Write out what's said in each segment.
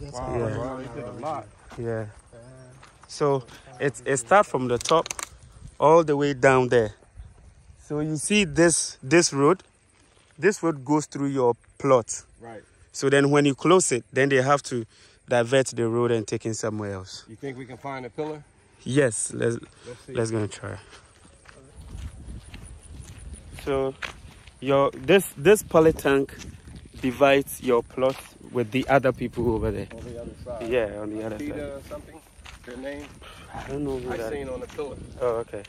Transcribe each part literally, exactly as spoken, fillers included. gets wow, yeah. Wow, you did a lot. Yeah. So it, it starts from the top all the way down there. So you see this this road, this road goes through your plot. Right. So then when you close it, then they have to divert the road and take it somewhere else. You think we can find a pillar? Yes, let's let's, see. let's go and try. So your this this poly tank divides your plot with the other people over there. On the other side. Yeah, on the other side. Or something. Their name. I don't know. Who I that seen is. On the pillar. Oh, okay.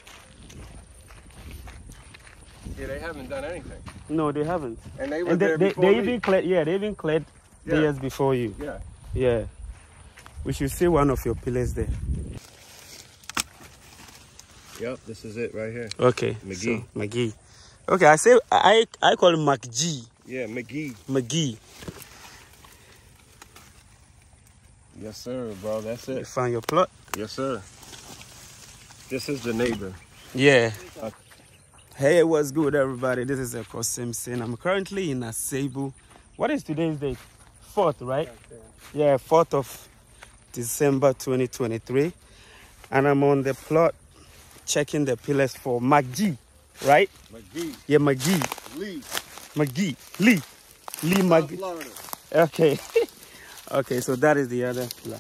Yeah, they haven't done anything. No, they haven't. And they were and they, there they, before they me. Even cleared, yeah, they even cleared yeah. the years before you. Yeah. Yeah. We should see one of your pillars there. Yep, this is it right here. Okay. McGee. So, McGee. Okay, I say I I call him McGee. Yeah, McGee. McGee. Yes, sir, bro. That's it. You find your plot. Yes, sir. This is the neighbor. Yeah. Uh, Hey, what's good, everybody? This is Ekow Simpson. I'm currently in Asebu. What is today's date? Fourth, right? Okay. Yeah, fourth of December, twenty twenty-three. And I'm on the plot checking the pillars for McGee, right? McGee. Yeah, McGee. Lee. McGee. Lee. Lee McGee. Florida. Okay. Okay, so that is the other pillar.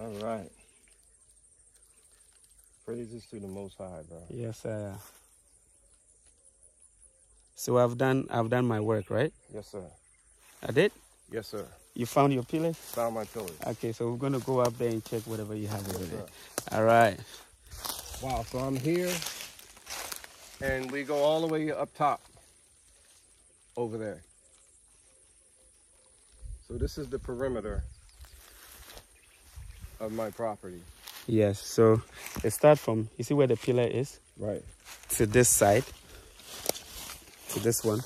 All right. Praises to the Most High, bro. Yes, sir. So I've done, I've done my work, right? Yes, sir. I did? Yes, sir. You found your pillars? Found my pillars. Okay, so we're going to go up there and check whatever you have over there. All right. Wow, so I'm here, and we go all the way up top over there. So this is the perimeter of my property. Yes, so it starts from, you see where the pillar is? Right. To this side, to this one.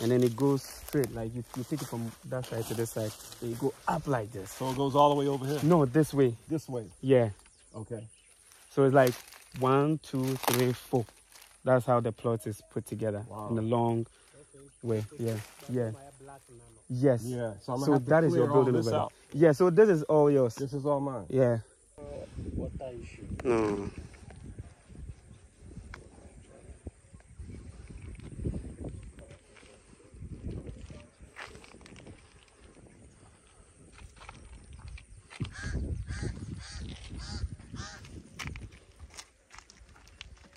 And then it goes straight, like you, you take it from that side to this side. And you go up like this. So it goes all the way over here? No, this way. This way? Yeah. Okay. So it's like one, two, three, four. That's how the plot is put together. Wow. In a long okay. way. Yeah, yeah. Yes. Yeah. So, so that is your building over there. Yeah, so this is all yours. This is all mine. Yeah. Water issue. No.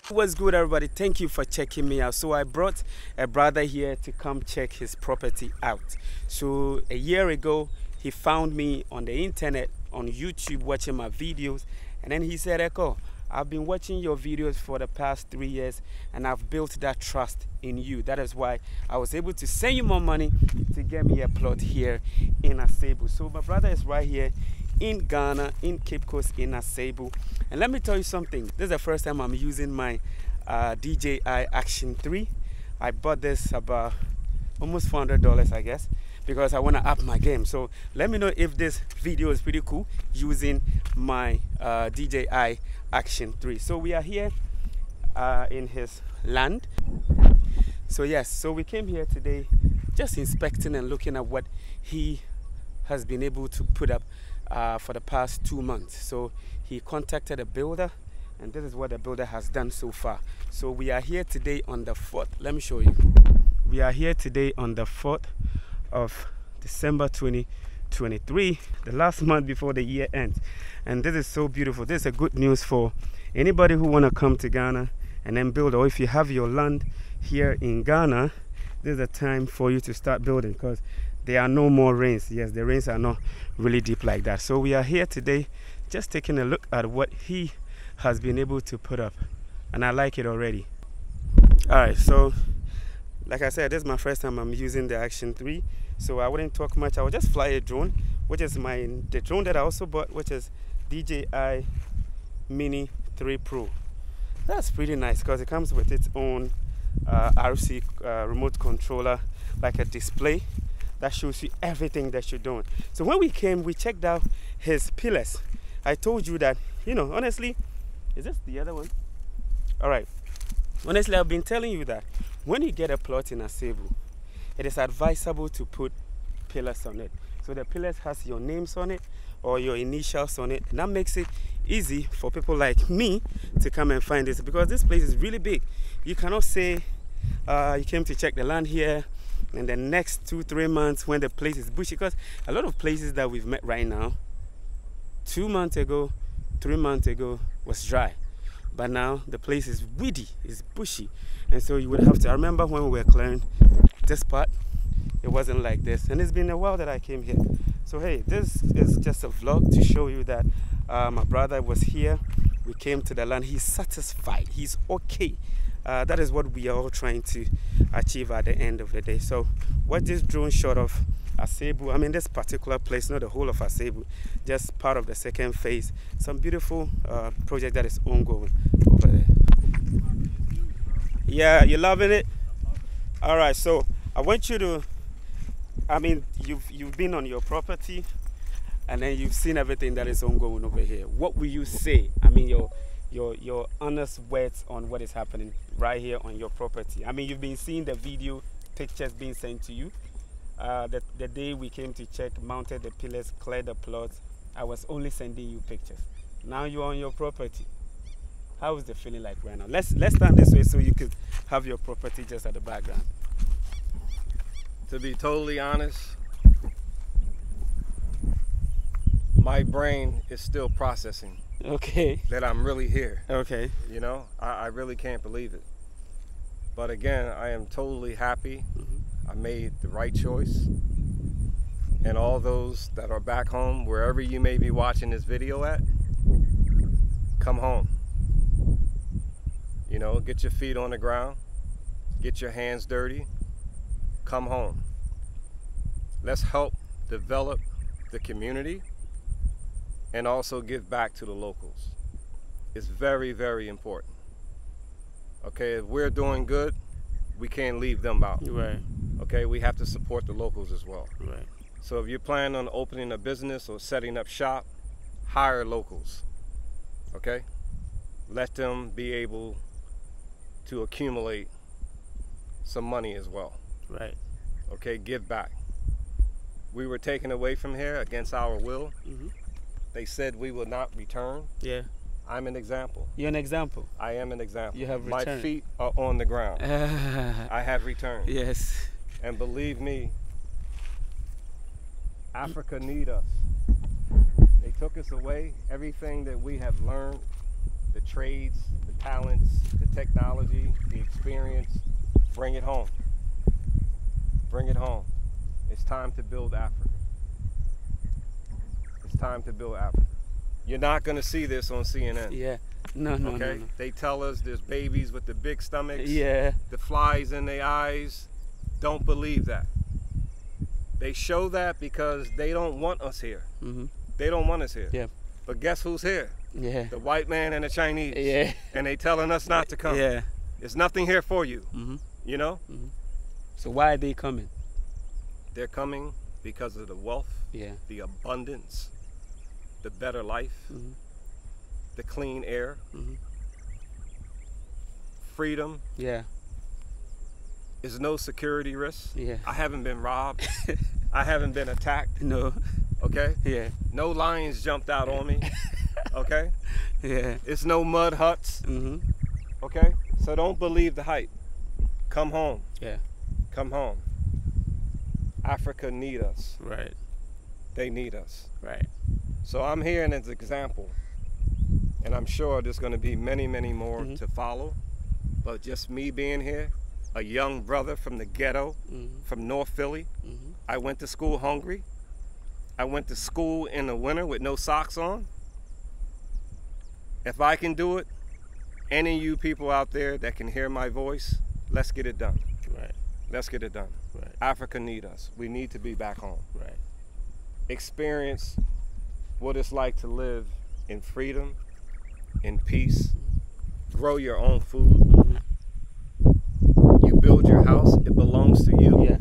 What's good, everybody? Thank you for checking me out. So I brought a brother here to come check his property out. So a year ago, he found me on the internet, on YouTube, watching my videos. And then he said, Ekow, I've been watching your videos for the past three years and I've built that trust in you. That is why I was able to send you more money to get me a plot here in Asebu. So my brother is right here in Ghana, in Cape Coast, in Asebu. And let me tell you something. This is the first time I'm using my uh, D J I Action three. I bought this about almost four hundred dollars, I guess, because I want to up my game. So let me know if this video is pretty cool using my uh, D J I Action three. So we are here uh, in his land. So yes, so we came here today just inspecting and looking at what he has been able to put up uh, for the past two months. So he contacted a builder and this is what the builder has done so far. So we are here today on the fourth. Let me show you. We are here today on the fourth of December twenty twenty-three, the last month before the year ends, and this is so beautiful. This is a good news for anybody who want to come to Ghana and then build, or if you have your land here in Ghana, this is a time for you to start building because there are no more rains. Yes, the rains are not really deep like that. So we are here today just taking a look at what he has been able to put up, and I like it already. All right, so like I said, this is my first time I'm using the Action three, so I wouldn't talk much. I will just fly a drone, which is my the drone that I also bought, which is D J I Mini three Pro. That's pretty nice because it comes with its own uh, R C uh, remote controller, like a display that shows you everything that you're doing. So when we came, we checked out his pillars. I told you that, you know, honestly, is this the other one? All right. Honestly, I've been telling you that when you get a plot in Asebu, it is advisable to put pillars on it. So the pillars has your names on it or your initials on it, and that makes it easy for people like me to come and find this, because this place is really big. You cannot say uh, you came to check the land here in the next two three months when the place is bushy, because a lot of places that we've met right now two months ago three months ago was dry, but now the place is weedy, it's bushy, and so you would have to. I remember when we were clearing this part, it wasn't like this, and it's been a while that I came here. So hey, this is just a vlog to show you that uh, my brother was here, we came to the land, he's satisfied, he's okay. Uh, that is what we are all trying to achieve at the end of the day. So what this drone shot of Asebu, I mean this particular place, not the whole of Asebu, just part of the second phase, some beautiful uh, project that is ongoing over there. Yeah, you loving it? All right, so I want you to, I mean, you've, you've been on your property and then you've seen everything that is ongoing over here. What will you say? I mean, your your your honest words on what is happening right here on your property. I mean, you've been seeing the video, pictures being sent to you. Uh, the, the day we came to check, mounted the pillars, cleared the plots, I was only sending you pictures. Now you're on your property. How is the feeling like right now? Let's, let's stand this way so you could have your property just at the background. To be totally honest, my brain is still processing. Okay. That I'm really here. Okay. You know, I, I really can't believe it. But again, I am totally happy. Mm-hmm. I made the right choice, and all those that are back home, wherever you may be watching this video at, come home. You know, get your feet on the ground, get your hands dirty, come home. Let's help develop the community and also give back to the locals. It's very, very important. Okay, if we're doing good, we can't leave them out. Right. Okay, we have to support the locals as well. Right. So if you're planning on opening a business or setting up shop, hire locals. Okay? Let them be able to accumulate some money as well. Right. Okay, give back. We were taken away from here against our will. Mm-hmm. They said we will not return. Yeah. I'm an example. You're an example. I am an example. You have returned. My feet are on the ground. I have returned. Yes. And believe me, Africa needs us. They took us away. Everything that we have learned, the trades, the talents, the technology, the experience, bring it home. Bring it home. It's time to build Africa. It's time to build Africa. You're not going to see this on C N N. Yeah. No, no, okay? no, no. They tell us there's babies with the big stomachs. Yeah. The flies in their eyes. Don't believe that. They show that because they don't want us here. Mm-hmm. They don't want us here. Yeah. But guess who's here? Yeah. The white man and the Chinese. Yeah. And they telling us not to come. Yeah. There's nothing here for you. Mm-hmm. You know? Mm-hmm. So why are they coming? They're coming because of the wealth. Yeah. The abundance. The better life, mm-hmm. the clean air, mm-hmm. freedom. Yeah. There's no security risk. Yeah. I haven't been robbed. I haven't been attacked. No. Okay? Yeah. No lions jumped out on me. Okay? Yeah. It's no mud huts. Mm-hmm. Okay? So don't believe the hype. Come home. Yeah. Come home. Africa need us. Right. They need us. Right. So I'm here and as an example, and I'm sure there's going to be many, many more mm-hmm. to follow, but just me being here, a young brother from the ghetto, mm-hmm. from North Philly, mm-hmm. I went to school hungry, I went to school in the winter with no socks on. If I can do it, any of you people out there that can hear my voice, let's get it done. Right. Let's get it done. Right. Africa need us. We need to be back home. Right. Experience what it's like to live in freedom, in peace, grow your own food. Mm-hmm. You build your house, it belongs to you. Yeah.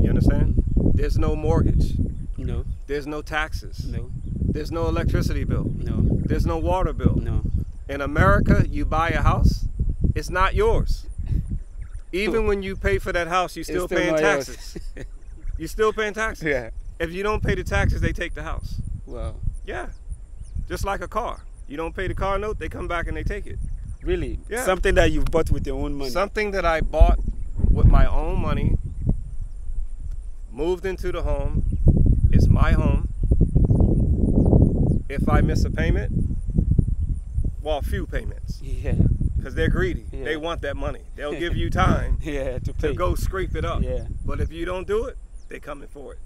You understand? There's no mortgage. No. There's no taxes. No. There's no electricity bill. No. There's no water bill. No. In America, you buy a house, it's not yours. Even when you pay for that house, you're still, still paying taxes. You're still paying taxes. Yeah. If you don't pay the taxes, they take the house. Wow. Yeah. Just like a car. You don't pay the car note, they come back and they take it. Really? Yeah. Something that you've bought with your own money. Something that I bought with my own money, moved into the home, it's my home. If I miss a payment, well, a few payments. Yeah. Because they're greedy. Yeah. They want that money. They'll give you time yeah, to, pay. to go scrape it up. Yeah. But if you don't do it, they're coming for it.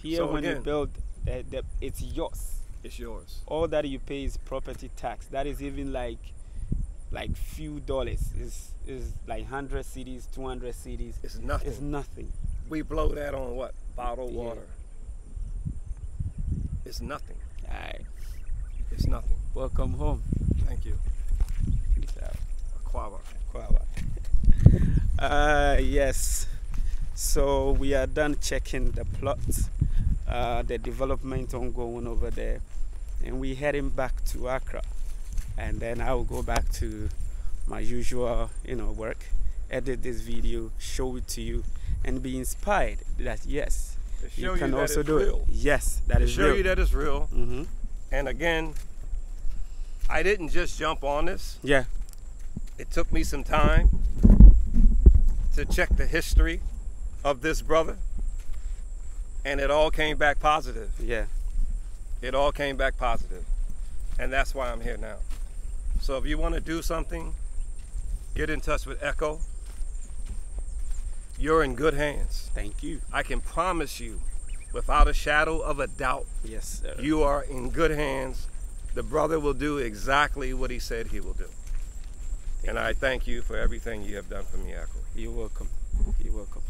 Here, so when again, you build, uh, the, it's yours. It's yours. All that you pay is property tax. That is even like, like few dollars. It's, it's like one hundred cedis, two hundred cedis. It's nothing. It's nothing. We blow that on what? Bottled yeah. water. It's nothing. All right. It's nothing. Welcome home. Thank you. Peace out. Akwawa. Akwawa. uh, yes. So we are done checking the plot, uh, the development ongoing over there, and we're heading back to Accra, and then I will go back to my usual, you know, work, edit this video, show it to you, and be inspired that yes, you can also do it. Yes, that is real. Show you that it's real. Mm-hmm. And again, I didn't just jump on this. Yeah. It took me some time to check the history of this brother, and it all came back positive. Yeah. It all came back positive. And that's why I'm here now. So if you want to do something, get in touch with Ekow. You're in good hands. Thank you. I can promise you, without a shadow of a doubt, yes, sir, you are in good hands. The brother will do exactly what he said he will do. Thank and you. I thank you for everything you have done for me, Ekow. You're welcome. You're welcome.